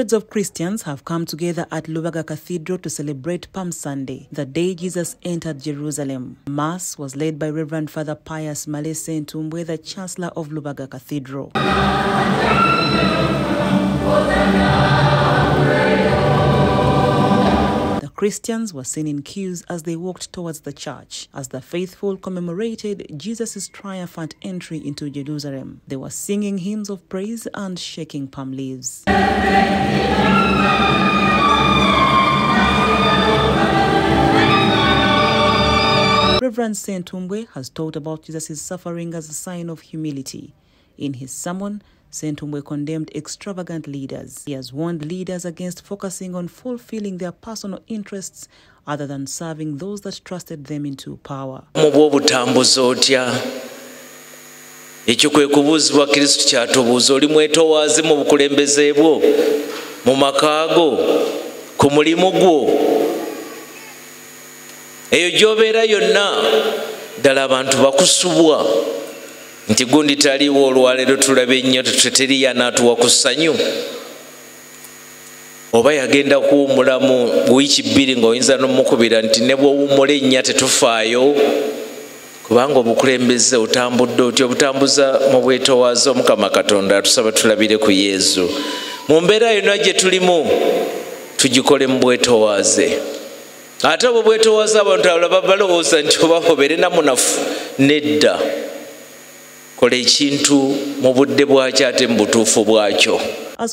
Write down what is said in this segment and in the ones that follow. Hundreds of Christians have come together at Lubaga Cathedral to celebrate Palm Sunday, the day Jesus entered Jerusalem. Mass was led by Reverend Father Pius Malese Tumwe, the Chancellor of Lubaga Cathedral. The Christians were seen in queues as they walked towards the church. As the faithful commemorated Jesus' triumphant entry into Jerusalem, they were singing hymns of praise and shaking palm leaves. Reverend Ssentumwe has taught about Jesus' suffering as a sign of humility. In his sermon, Ssentumwe condemned extravagant leaders. He has warned leaders against focusing on fulfilling their personal interests other than serving those that trusted them into power. Ntigundi taliwo olwalero tulabe nnyo teteri yanatu wakusanyu oba yagenda kuwumulamu wiiki bbiri ng'oyinza n'omukubira nti ne bw'owummula ennya tetufaayo kubanga obukulembeze otambudde otya obutambuza mu bwetowaaza omukama katonda atusaba tulabire ku Yesu mu mbeera yonna gye tulimu tugikole mu bwetowaaze ate obwo bwetowaaza abantu abalala balowooza nti obahobere namunafu nedda. As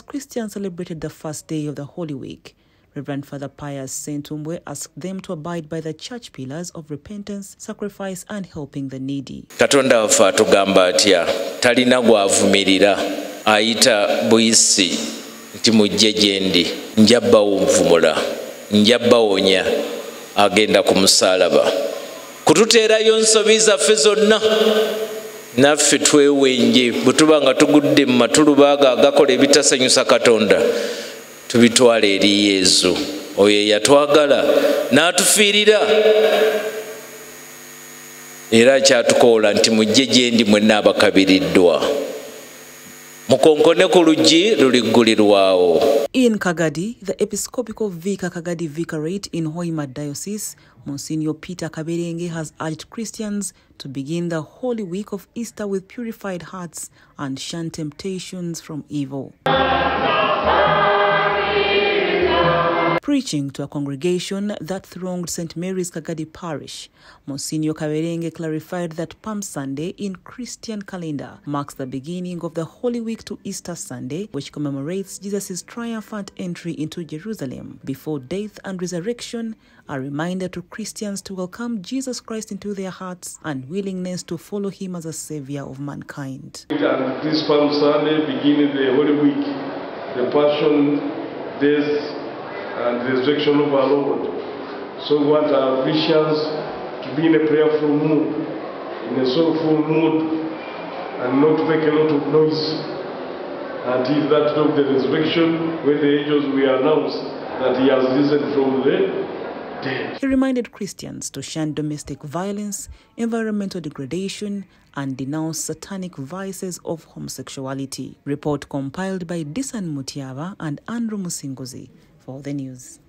Christians celebrated the first day of the Holy Week, Reverend Father Pius Ssentumwe asked them to abide by the church pillars of repentance, sacrifice, and helping the needy. Katonda afatugamba atya talina gwavumirira ayita buyisi nti mujje gyendi njabbawo mvumula njabbawonya agenda ku musalaba kututeerayo nsobi zaffe zonna naffe twewenje butuba nga tugudde mu matulubaaga agakola ebitasanyusa Katonda tubitwale eri Yesu oyo yatwagala n'atufiirira era kyatukola nti mujje gyendi mwenna abakabiriddwa. In Kagadi, the Episcopal Vicar Kagadi Vicarate in Hoima Diocese, Monsignor Peter Kabiirenge has urged Christians to begin the Holy Week of Easter with purified hearts and shun temptations from evil. Preaching to a congregation that thronged St Mary's Kagadi Parish, Monsignor Kawerenge clarified that Palm Sunday in Christian calendar marks the beginning of the Holy Week to Easter Sunday, which commemorates Jesus' triumphant entry into Jerusalem before death and resurrection, a reminder to Christians to welcome Jesus Christ into their hearts and willingness to follow him as a savior of mankind. And this Palm Sunday beginning the Holy Week, the Passion, Death, and the resurrection of our Lord. So we want our Christians to be in a prayerful mood, in a soulful mood, and not make a lot of noise until that day of the resurrection, when the angels will announce that he has risen from the dead. He reminded Christians to shun domestic violence, environmental degradation, and denounce satanic vices of homosexuality. Report compiled by Disan Mutiava and Andrew Musinguzi for the news.